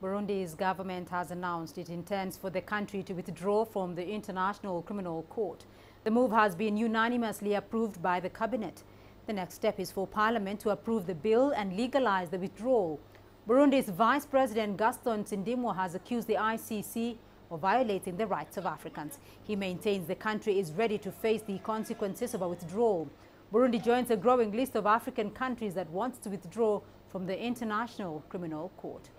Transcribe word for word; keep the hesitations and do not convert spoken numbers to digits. Burundi's government has announced it intends for the country to withdraw from the International Criminal Court. The move has been unanimously approved by the cabinet. The next step is for Parliament to approve the bill and legalize the withdrawal. Burundi's Vice President Gaston Sindimwo has accused the I C C of violating the rights of Africans. He maintains the country is ready to face the consequences of a withdrawal. Burundi joins a growing list of African countries that wants to withdraw from the International Criminal Court.